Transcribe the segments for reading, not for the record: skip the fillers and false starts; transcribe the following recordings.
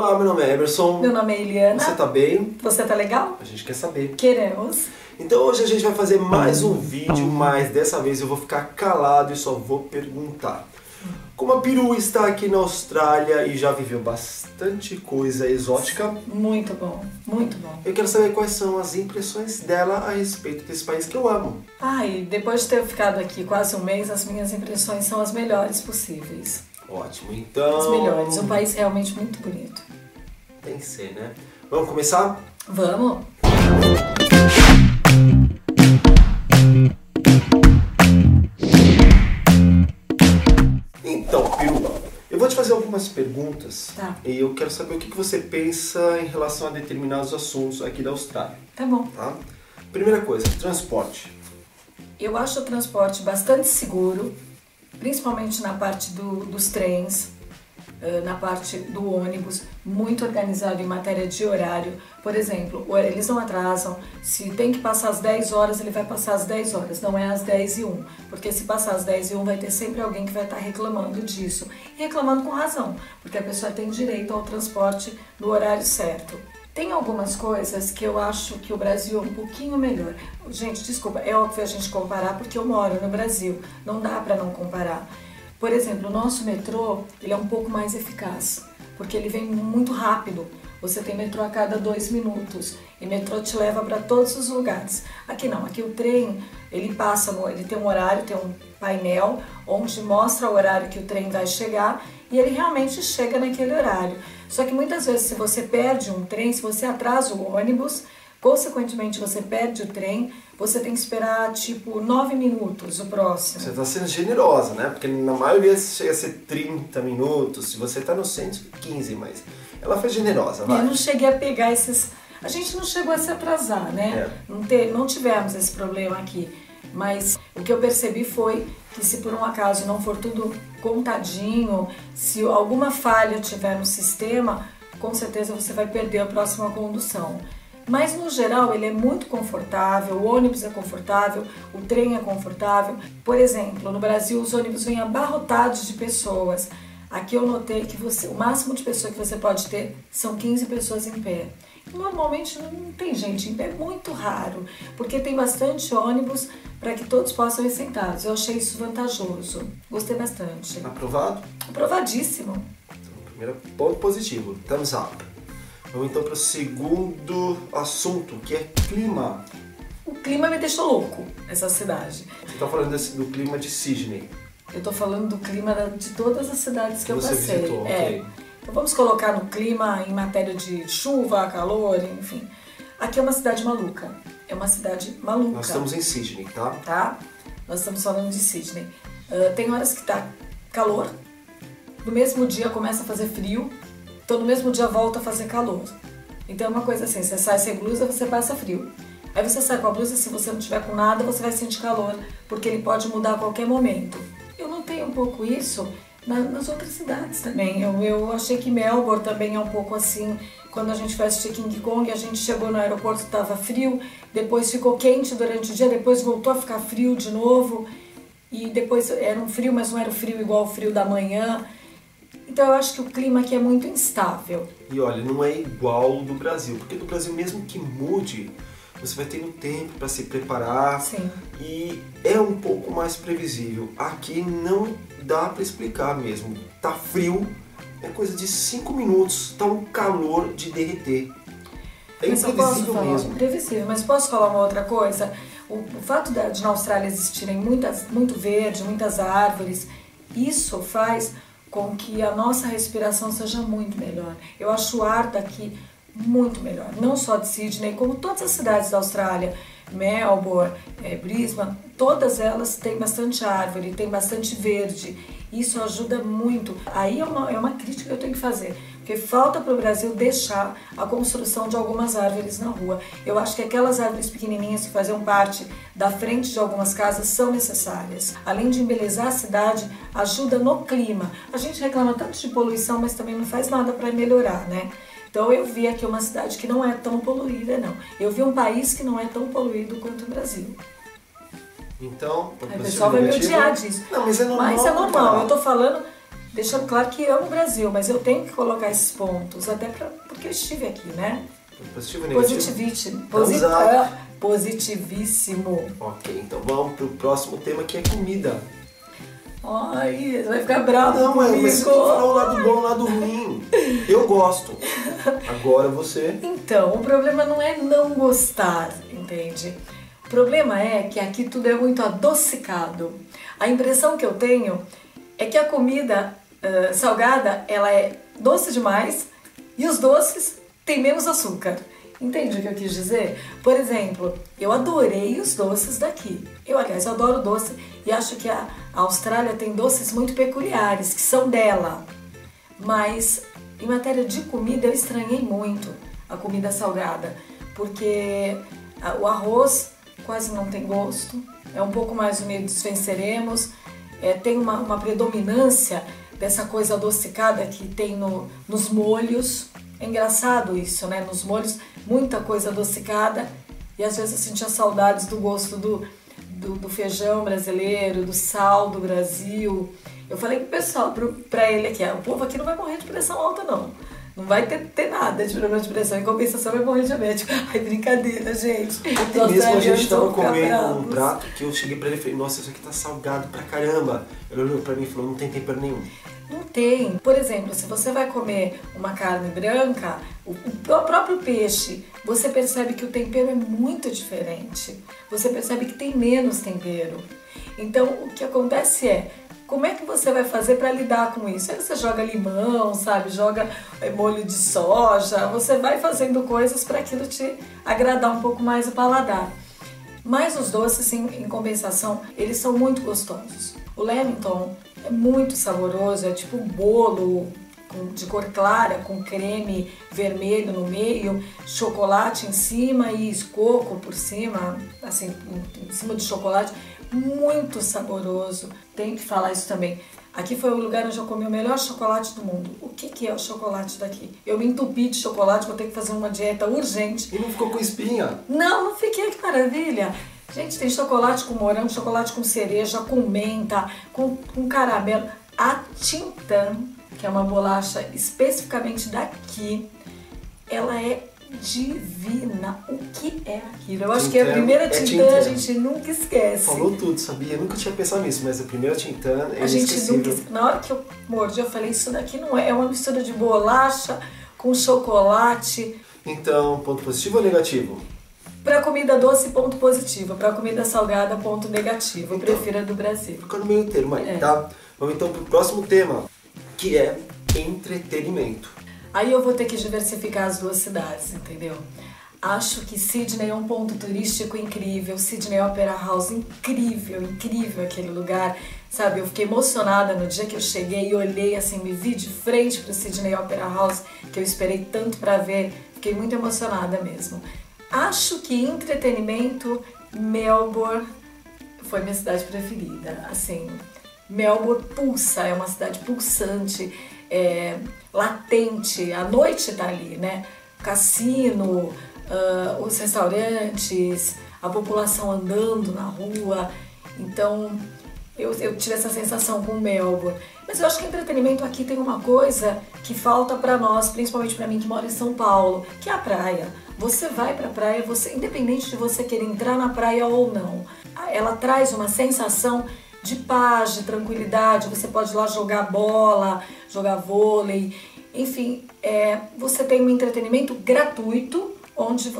Olá, meu nome é Emerson. Meu nome é Eliana. Você tá bem? Você tá legal? A gente quer saber. Queremos. Então hoje a gente vai fazer mais um vídeo, mas dessa vez eu vou ficar calado e só vou perguntar. Como a Piu está aqui na Austrália e já viveu bastante coisa exótica... Muito bom, muito bom. Eu quero saber quais são as impressões dela a respeito desse país que eu amo. Ai, depois de ter ficado aqui quase um mês, as minhas impressões são as melhores possíveis. Ótimo, então... As melhores, um país realmente muito bonito. Tem que ser, né? Vamos começar? Vamos! Algumas perguntas, tá. E eu quero saber o que você pensa em relação a determinados assuntos aqui da Austrália. Tá bom. Tá? Primeira coisa, transporte. Eu acho o transporte bastante seguro, principalmente na parte dos trens, na parte do ônibus, muito organizado em matéria de horário. Por exemplo, eles não atrasam, se tem que passar às 10 horas, ele vai passar às 10 horas, não é às 10h01, porque se passar às 10h01 vai ter sempre alguém que vai estar reclamando disso, e reclamando com razão, porque a pessoa tem direito ao transporte no horário certo. Tem algumas coisas que eu acho que o Brasil é um pouquinho melhor. Gente, desculpa, é óbvio a gente comparar porque eu moro no Brasil, não dá pra não comparar. Por exemplo, o nosso metrô, ele é um pouco mais eficaz, porque ele vem muito rápido. Você tem metrô a cada 2 minutos e metrô te leva para todos os lugares. Aqui não, aqui o trem, ele passa, ele tem um horário, tem um painel onde mostra o horário que o trem vai chegar e ele realmente chega naquele horário. Só que muitas vezes se você perde um trem, se você atrasa o ônibus, consequentemente você perde o trem, você tem que esperar tipo 9 minutos o próximo. Você está sendo generosa, né? Porque na maioria chega a ser 30 minutos, se você está no centro, 15, mas ela foi generosa, vai. Eu não cheguei a pegar esses... A gente não chegou a se atrasar, né? É. Não tivemos esse problema aqui, mas o que eu percebi foi que se por um acaso não for tudo contadinho, se alguma falha tiver no sistema, com certeza você vai perder a próxima condução. Mas no geral ele é muito confortável, o ônibus é confortável, o trem é confortável. Por exemplo, no Brasil os ônibus vêm abarrotados de pessoas. Aqui eu notei que o máximo de pessoa que você pode ter são 15 pessoas em pé. Normalmente não tem gente em pé, é muito raro, porque tem bastante ônibus para que todos possam ir sentados. Eu achei isso vantajoso, gostei bastante. Aprovado? Aprovadíssimo. Então, primeiro ponto positivo, thumbs up. Vamos então para o segundo assunto, que é clima. O clima me deixou louco, essa cidade. Você está falando do clima de Sydney. Eu estou falando do clima de todas as cidades que eu passei. Você visitou, ok. Então vamos colocar no clima em matéria de chuva, calor, enfim. Aqui é uma cidade maluca. É uma cidade maluca. Nós estamos em Sydney, tá? Tá. Nós estamos falando de Sydney. Tem horas que tá calor, no mesmo dia começa a fazer frio. Então no mesmo dia volta a fazer calor. Então é uma coisa assim, você sai sem blusa, você passa frio. Aí você sai com a blusa, se você não tiver com nada, você vai sentir calor, porque ele pode mudar a qualquer momento. Eu notei um pouco isso nas outras cidades também. Eu achei que Melbourne também é um pouco assim, quando a gente foi assistir King Kong, a gente chegou no aeroporto, estava frio, depois ficou quente durante o dia, depois voltou a ficar frio de novo, e depois era um frio, mas não era o frio igual o frio da manhã. Então eu acho que o clima aqui é muito instável. E olha, não é igual do Brasil, porque no Brasil mesmo que mude, você vai tendo tempo para se preparar. Sim. E é um pouco mais previsível. Aqui não dá para explicar mesmo. Tá frio, é coisa de 5 minutos, tá um calor de derreter. É mas imprevisível falar, mesmo. Previsível, mas posso falar uma outra coisa? O fato de na Austrália existirem muito verde, muitas árvores, isso faz com que a nossa respiração seja muito melhor. Eu acho o ar daqui muito melhor, não só de Sydney, como todas as cidades da Austrália, Melbourne, Brisbane, todas elas têm bastante árvore, tem bastante verde, isso ajuda muito. Aí é uma crítica que eu tenho que fazer, porque falta para o Brasil deixar a construção de algumas árvores na rua. Eu acho que aquelas árvores pequenininhas que faziam parte da frente de algumas casas são necessárias. Além de embelezar a cidade, ajuda no clima. A gente reclama tanto de poluição, mas também não faz nada para melhorar, né? Então eu vi aqui uma cidade que não é tão poluída, não. Eu vi um país que não é tão poluído quanto o Brasil. Então... O pessoal vai me odiar disso. Não, mas é normal. Mas é normal. Eu tô falando deixando claro que amo o Brasil, mas eu tenho que colocar esses pontos, até porque eu estive aqui, né? Positivo e negativo? Positivíssimo. Ok, então vamos pro próximo tema, que é comida. Ai, você vai ficar bravo comigo. Não, mas você falou o lado bom, o lado ruim. Eu gosto. Agora você... Então, o problema não é não gostar, entende? O problema é que aqui tudo é muito adocicado. A impressão que eu tenho é que a comida salgada, ela é doce demais e os doces têm menos açúcar. Entende o que eu quis dizer? Por exemplo, eu adorei os doces daqui. Aliás, eu adoro doce e acho que a Austrália tem doces muito peculiares, que são dela. Mas, em matéria de comida, eu estranhei muito a comida salgada. Porque o arroz quase não tem gosto, é um pouco mais unido dos venceremos, tem uma predominância dessa coisa adocicada que tem nos molhos. É engraçado isso, né? Nos molhos, muita coisa adocicada, e às vezes eu sentia saudades do gosto do feijão brasileiro, do sal do Brasil. Eu falei pro pessoal, pra ele aqui, o povo aqui não vai morrer de pressão alta, não. Não vai ter nada de problema de pressão, em compensação vai morrer diabético. Ai, brincadeira, gente. Ontem mesmo a gente tava comendo um prato que eu cheguei pra ele e falei, nossa, isso aqui tá salgado pra caramba. Ele olhou pra mim e falou, não tem tempero nenhum. Não tem. Por exemplo, se você vai comer uma carne branca, o próprio peixe, você percebe que o tempero é muito diferente. Você percebe que tem menos tempero. Então, o que acontece é, como é que você vai fazer para lidar com isso? Aí você joga limão, sabe? Joga molho de soja. Você vai fazendo coisas para aquilo te agradar um pouco mais o paladar. Mas os doces, em compensação, eles são muito gostosos. O Lemonton é muito saboroso, é tipo um bolo de cor clara, com creme vermelho no meio, chocolate em cima e coco por cima, assim, em cima do chocolate. Muito saboroso, tem que falar isso também. Aqui foi o lugar onde eu comi o melhor chocolate do mundo. O que é o chocolate daqui? Eu me entupi de chocolate, vou ter que fazer uma dieta urgente. E não ficou com espinha? Não fiquei, que maravilha! Gente, tem chocolate com morango, chocolate com cereja, com menta, com caramelo. A Tintan, que é uma bolacha especificamente daqui, ela é divina. O que é aquilo? Eu acho que a primeira Tintan a gente nunca esquece. Falou tudo, sabia? Eu nunca tinha pensado nisso, mas a primeira Tintan é inesquecível. Na hora que eu mordi, eu falei, isso daqui não é. É uma mistura de bolacha com chocolate. Então, ponto positivo ou negativo? Pra comida doce, ponto positivo. Pra comida salgada, ponto negativo. Eu prefiro a do Brasil. Fica no meio inteiro, mãe, tá? Vamos então pro próximo tema, que é entretenimento. Aí eu vou ter que diversificar as duas cidades, entendeu? Acho que Sydney é um ponto turístico incrível, Sydney Opera House, incrível, incrível aquele lugar, sabe? Eu fiquei emocionada no dia que eu cheguei e olhei assim, me vi de frente pro Sydney Opera House, que eu esperei tanto pra ver, fiquei muito emocionada mesmo. Acho que entretenimento, Melbourne foi minha cidade preferida, assim, Melbourne pulsa, é uma cidade pulsante, latente, a noite tá ali, né? Cassino, os restaurantes, a população andando na rua. Então eu tive essa sensação com Melbourne. Mas eu acho que entretenimento aqui tem uma coisa que falta pra nós, principalmente pra mim que moro em São Paulo, que é a praia. Você vai pra praia, você, independente de você querer entrar na praia ou não, ela traz uma sensação de paz, de tranquilidade, você pode ir lá jogar bola, jogar vôlei, enfim, você tem um entretenimento gratuito, onde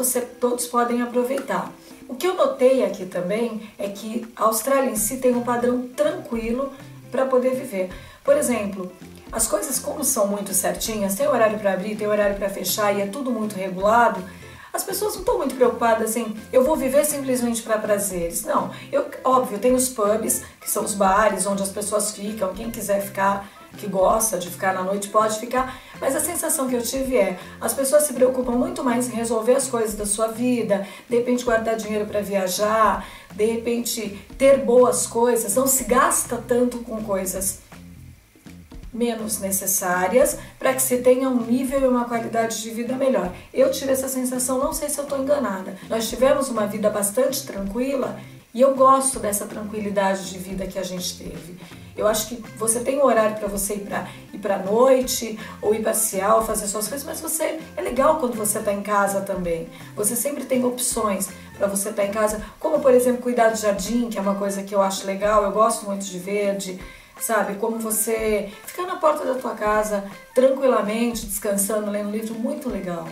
todos podem aproveitar. O que eu notei aqui também é que a Austrália em si tem um padrão tranquilo para poder viver. Por exemplo, as coisas como são muito certinhas, tem horário para abrir, tem horário para fechar e é tudo muito regulado, as pessoas não estão muito preocupadas em eu vou viver simplesmente para prazeres. Não, óbvio, tem os pubs, que são os bares onde as pessoas ficam, quem quiser ficar, que gosta de ficar na noite pode ficar, mas a sensação que eu tive é, as pessoas se preocupam muito mais em resolver as coisas da sua vida, de repente guardar dinheiro para viajar, de repente ter boas coisas, não se gasta tanto com coisas menos necessárias para que se tenha um nível e uma qualidade de vida melhor. Eu tive essa sensação, não sei se eu estou enganada. Nós tivemos uma vida bastante tranquila e eu gosto dessa tranquilidade de vida que a gente teve. Eu acho que você tem um horário para você ir para a noite, ou ir passear, ou fazer suas coisas, mas você, é legal quando você está em casa também. Você sempre tem opções para você estar em casa, como por exemplo cuidar do jardim, que é uma coisa que eu acho legal, eu gosto muito de verde, sabe? Como você ficar na porta da tua casa tranquilamente, descansando, lendo um livro, muito legal.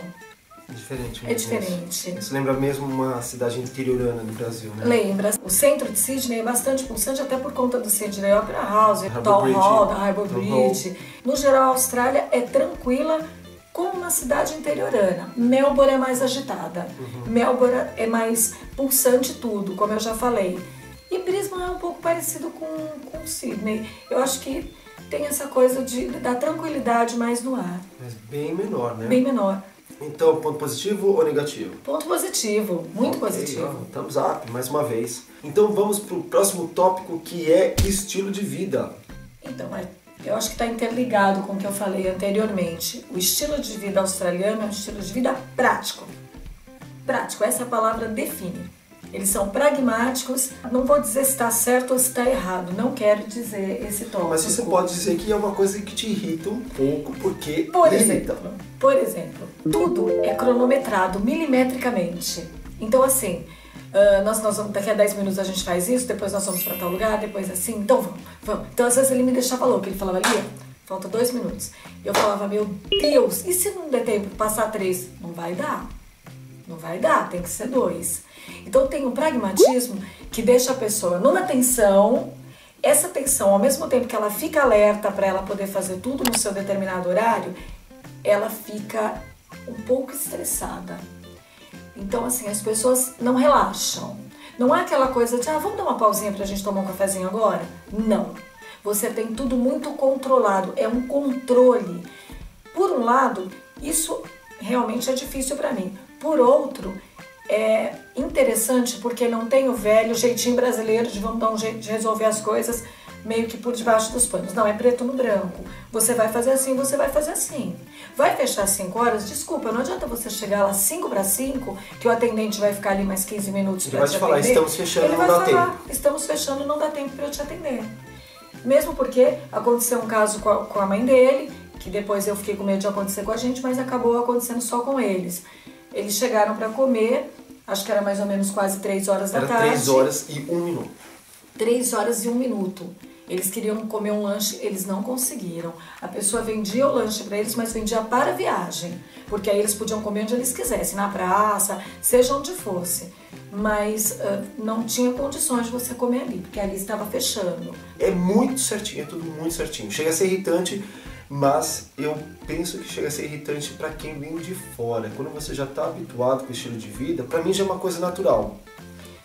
É diferente mesmo. É diferente. Isso lembra mesmo uma cidade interiorana do Brasil, né? Lembra. O centro de Sydney é bastante pulsante, até por conta do Sydney Opera House, Town Hall, da Harbour Bridge. No geral, a Austrália é tranquila como uma cidade interiorana. Melbourne é mais agitada. Uhum. Melbourne é mais pulsante tudo, como eu já falei. E Brisbane é um pouco parecido com Sydney. Eu acho que tem essa coisa da tranquilidade mais no ar. Mas bem menor, né? Bem menor. Então, ponto positivo ou negativo? Ponto positivo, muito positivo. Thumbs up, mais uma vez. Então vamos para o próximo tópico, que é estilo de vida. Então, eu acho que está interligado com o que eu falei anteriormente. O estilo de vida australiano é um estilo de vida prático. Prático, essa palavra define. Eles são pragmáticos, não vou dizer se está certo ou se está errado, não quero dizer esse tópico. Mas você pode dizer que é uma coisa que te irrita um pouco, porque Por exemplo, tudo é cronometrado milimetricamente. Então assim, nós vamos, daqui a 10 minutos a gente faz isso, depois nós vamos para tal lugar, depois assim, então vamos. Então às vezes ele me deixava louca, ele falava, Lia, falta 2 minutos. Eu falava, meu Deus, e se não der tempo, passar 3? Não vai dar. Não vai dar, tem que ser 2. Então tem um pragmatismo que deixa a pessoa numa tensão, essa tensão, ao mesmo tempo que ela fica alerta para ela poder fazer tudo no seu determinado horário, ela fica um pouco estressada. Então assim, as pessoas não relaxam. Não há aquela coisa de, vamos dar uma pausinha pra gente tomar um cafezinho agora? Não. Você tem tudo muito controlado, é um controle. Por um lado, isso realmente é difícil pra mim. Por outro, é interessante porque não tem o velho jeitinho brasileiro de vamos dar um jeito de resolver as coisas meio que por debaixo dos panos. Não, é preto no branco. Você vai fazer assim, você vai fazer assim. Vai fechar às 5 horas? Desculpa, não adianta você chegar lá 4:55, que o atendente vai ficar ali mais 15 minutos para te atender. Ele vai te falar, estamos fechando, não dá tempo. Estamos fechando, não dá tempo para eu te atender. Mesmo porque aconteceu um caso com a mãe dele, que depois eu fiquei com medo de acontecer com a gente, mas acabou acontecendo só com eles. Eles chegaram para comer, acho que era mais ou menos quase 3 horas da tarde. 3 horas e 1 minuto. 3 horas e 1 minuto. Eles queriam comer um lanche, eles não conseguiram. A pessoa vendia o lanche para eles, mas vendia para a viagem. Porque aí eles podiam comer onde eles quisessem, na praça, seja onde fosse. Mas não tinha condições de você comer ali, porque ali estava fechando. É muito certinho, é tudo muito certinho. Chega a ser irritante. Mas eu penso que chega a ser irritante para quem vem de fora. Quando você já está habituado com o estilo de vida, para mim já é uma coisa natural.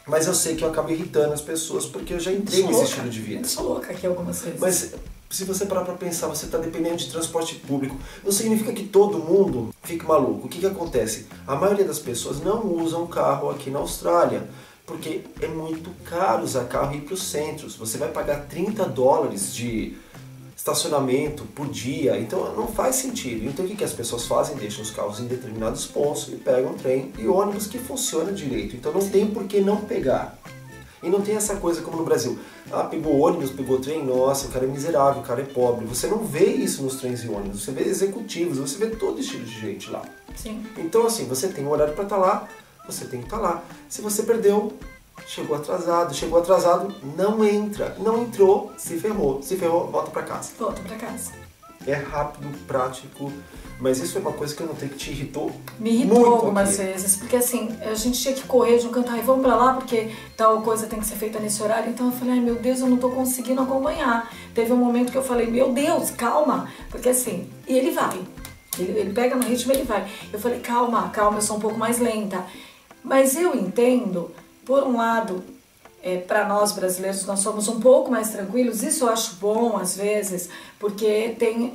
Mas eu sei que eu acabo irritando as pessoas porque eu já entrei nesse estilo de vida. Eu sou louca aqui algumas vezes. Mas se você parar para pensar, você está dependendo de transporte público. Não significa que todo mundo fique maluco. O que acontece? A maioria das pessoas não usam carro aqui na Austrália. Porque é muito caro usar carro e ir para os centros. Você vai pagar 30 dólares de estacionamento por dia, então não faz sentido. Então o que as pessoas fazem? Deixam os carros em determinados pontos e pegam trem e ônibus que funciona direito. Então não tem por que não pegar. E não tem essa coisa como no Brasil. Pegou ônibus, pegou trem, nossa, o cara é miserável, o cara é pobre. Você não vê isso nos trens e ônibus, você vê executivos, você vê todo estilo de gente lá. Sim. Então assim, você tem um horário para estar lá, você tem que estar lá. Se você perdeu, chegou atrasado, não entra. Não entrou, se ferrou, volta pra casa. É rápido, prático, mas isso é uma coisa que eu notei que te irritou. Me irritou algumas vezes, porque assim, a gente tinha que correr de um canto, vamos pra lá, porque tal coisa tem que ser feita nesse horário. Então eu falei, ai meu Deus, eu não tô conseguindo acompanhar. Teve um momento que eu falei, meu Deus, calma, porque assim, e ele vai. Ele pega no ritmo, ele vai. Eu falei, calma, eu sou um pouco mais lenta. Mas eu entendo. Por um lado, para nós brasileiros, nós somos um pouco mais tranquilos, isso eu acho bom às vezes, porque tem,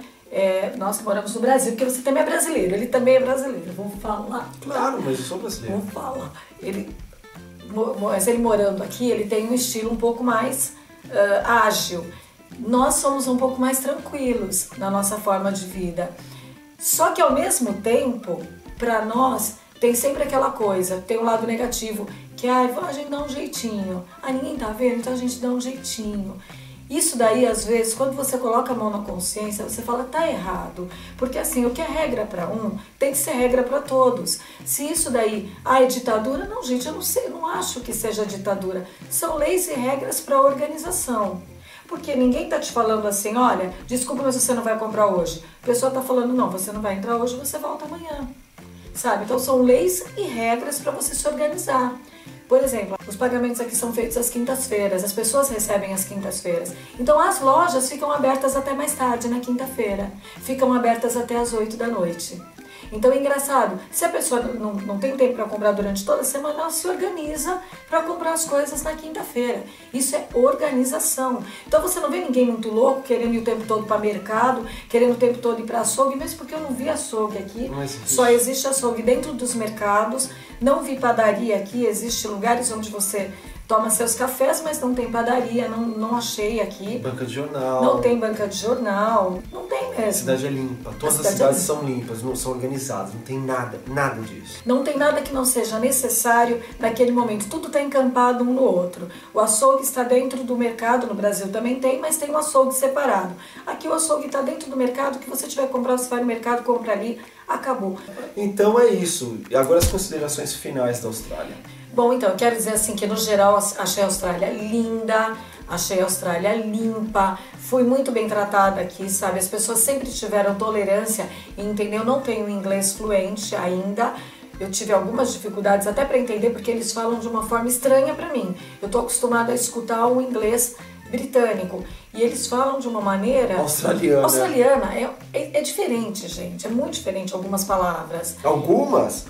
nós que moramos no Brasil, porque você também é brasileiro, ele também é brasileiro, vamos falar. Claro, mas eu sou brasileiro. Vamos falar. Mas ele morando aqui, ele tem um estilo um pouco mais ágil. Nós somos um pouco mais tranquilos na nossa forma de vida. Só que ao mesmo tempo, para nós, tem sempre aquela coisa, tem um lado negativo, que a gente dá um jeitinho, ninguém tá vendo, então a gente dá um jeitinho. Isso daí, às vezes, quando você coloca a mão na consciência, você fala, tá errado. Porque assim, o que é regra para um, tem que ser regra para todos. Se isso daí, ah, é ditadura? Não, gente, eu não sei, não acho que seja ditadura. São leis e regras para a organização. Porque ninguém tá te falando assim, olha, desculpa, mas você não vai comprar hoje. A pessoa tá falando, não, você não vai entrar hoje, você volta amanhã. Sabe? Então são leis e regras para você se organizar. Por exemplo, os pagamentos aqui são feitos às quintas-feiras, as pessoas recebem às quintas-feiras. Então as lojas ficam abertas até mais tarde na quinta-feira, ficam abertas até às 8 da noite. Então é engraçado, se a pessoa não tem tempo para comprar durante toda a semana, ela se organiza para comprar as coisas na quinta-feira. Isso é organização. Então você não vê ninguém muito louco querendo ir o tempo todo para mercado, querendo o tempo todo ir para açougue, mesmo porque eu não vi açougue aqui, só existe açougue dentro dos mercados, não vi padaria aqui, existem lugares onde você toma seus cafés, mas não tem padaria, não achei aqui. Banca de jornal. Não tem banca de jornal, não tem mesmo. A cidade é limpa, todas as cidades são limpas, não são organizadas, não tem nada, nada disso. Não tem nada que não seja necessário naquele momento, tudo está encampado um no outro. O açougue está dentro do mercado, no Brasil também tem, mas tem um açougue separado. Aqui o açougue está dentro do mercado, o que você tiver que comprar, você vai no mercado, compra ali, acabou. Então é isso, e agora as considerações finais da Austrália. Bom, então, eu quero dizer assim que, no geral, achei a Austrália linda, achei a Austrália limpa, fui muito bem tratada aqui, sabe? As pessoas sempre tiveram tolerância, entendeu? Eu não tenho inglês fluente ainda, eu tive algumas dificuldades até para entender, porque eles falam de uma forma estranha para mim. Eu tô acostumada a escutar o inglês britânico, e eles falam de uma maneira... Australiana. Australiana. É diferente, gente. É muito diferente algumas palavras. Algumas?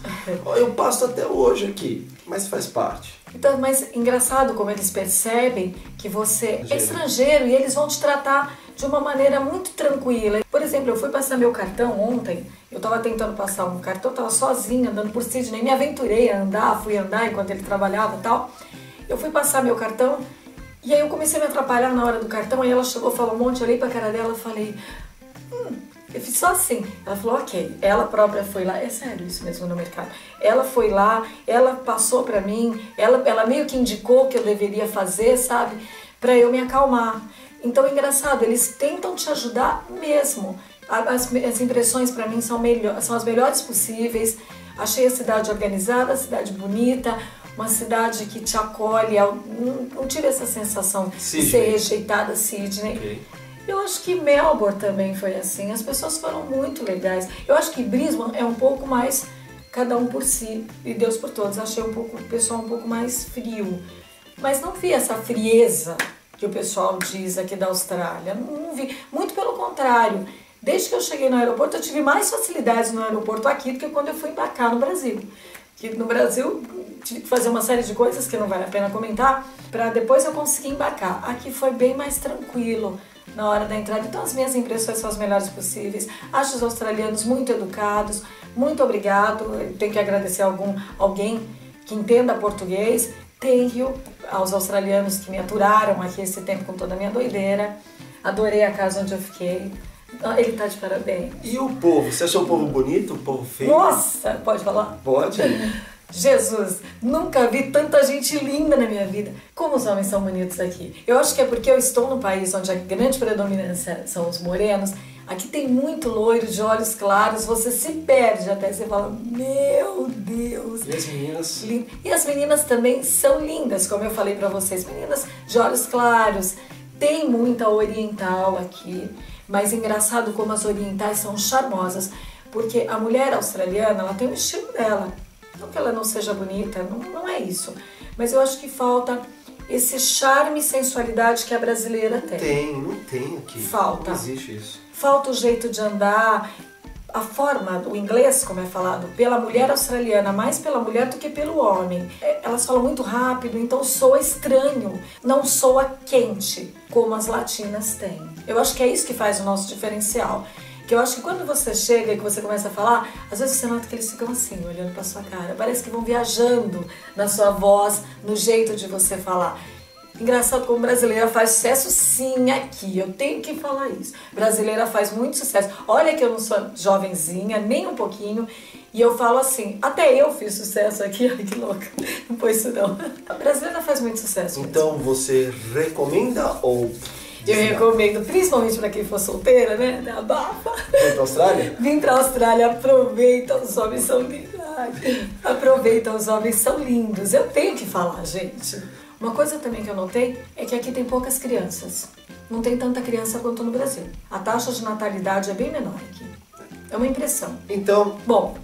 Eu passo até hoje aqui, mas faz parte. Então, mas engraçado como eles percebem que você é estrangeiro e eles vão te tratar de uma maneira muito tranquila. Por exemplo, eu fui passar meu cartão ontem, eu tava tentando passar um cartão, tava sozinha, andando por Sydney, me aventurei a andar, fui andar enquanto ele trabalhava e tal. Eu fui passar meu cartão, e aí eu comecei a me atrapalhar na hora do cartão, aí ela chegou, falou um monte, eu olhei pra cara dela e falei... Eu fiz só assim. Ela falou, ok. Ela própria foi lá, é sério isso mesmo no mercado. Ela foi lá, ela passou pra mim, ela meio que indicou o que eu deveria fazer, sabe? Pra eu me acalmar. Então é engraçado, eles tentam te ajudar mesmo. As impressões pra mim são as melhores possíveis. Achei a cidade organizada, a cidade bonita, uma cidade que te acolhe, não tive essa sensação Sydney. De ser rejeitada, Sydney. Okay. Eu acho que Melbourne também foi assim, as pessoas foram muito legais. Eu acho que Brisbane é um pouco mais cada um por si e Deus por todos. Achei o pessoal um pouco mais frio, mas não vi essa frieza que o pessoal diz aqui da Austrália, não vi, muito pelo contrário. Desde que eu cheguei no aeroporto, eu tive mais facilidades no aeroporto aqui do que quando eu fui embarcar no Brasil. Que no Brasil, tive que fazer uma série de coisas que não vale a pena comentar, para depois eu conseguir embarcar. Aqui foi bem mais tranquilo na hora da entrada. Então as minhas impressões são as melhores possíveis. Acho os australianos muito educados, muito obrigado. Eu tenho que agradecer alguém que entenda português. Tenho aos australianos que me aturaram aqui esse tempo com toda a minha doideira. Adorei a casa onde eu fiquei. Ele tá de parabéns. E o povo? Você achou o povo bonito? O povo feio? Nossa! Pode falar? Pode. Jesus, nunca vi tanta gente linda na minha vida. Como os homens são bonitos aqui. Eu acho que é porque eu estou num país onde a grande predominância são os morenos. Aqui tem muito loiro, de olhos claros. Você se perde até, você fala, meu Deus. E as meninas? E as meninas também são lindas, como eu falei pra vocês. Meninas de olhos claros. Tem muita oriental aqui. Mas engraçado como as orientais são charmosas, porque a mulher australiana, ela tem o estilo dela. Não que ela não seja bonita, não é isso. Mas eu acho que falta esse charme e sensualidade que a brasileira tem. Não tem aqui. Falta. Não existe isso. Falta o jeito de andar, a forma, o inglês, como é falado, pela mulher australiana, mais pela mulher do que pelo homem. Elas falam muito rápido, então soa estranho, não soa quente, como as latinas têm. Eu acho que é isso que faz o nosso diferencial. Que eu acho que quando você chega e que você começa a falar, às vezes você nota que eles ficam assim, olhando pra sua cara. Parece que vão viajando na sua voz, no jeito de você falar. Engraçado como brasileira faz sucesso sim aqui, eu tenho que falar isso. Brasileira faz muito sucesso. Olha que eu não sou jovenzinha, nem um pouquinho. E eu falo assim, até eu fiz sucesso aqui, ai que louca, não foi isso não. A brasileira faz muito sucesso. Então mesmo. Você recomenda ou... Eu recomendo, principalmente para quem for solteira, né? Da baba. Vem pra Austrália? Vem pra Austrália, aproveita, os homens são lindos. Aproveita, os homens são lindos. Eu tenho que falar, gente. Uma coisa também que eu notei é que aqui tem poucas crianças. Não tem tanta criança quanto no Brasil. A taxa de natalidade é bem menor aqui. É uma impressão. Então... Bom,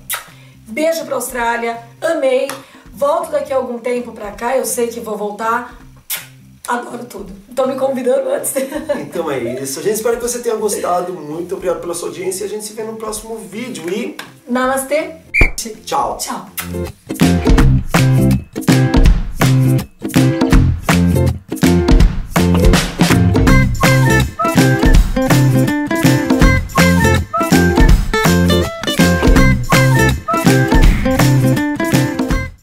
beijo pra Austrália, amei. Volto daqui a algum tempo pra cá, eu sei que vou voltar. Adoro tudo. Estão me convidando antes. Então é isso. Gente, espero que você tenha gostado. Muito obrigado pela sua audiência. A gente se vê no próximo vídeo e... Namastê. Tchau. Tchau.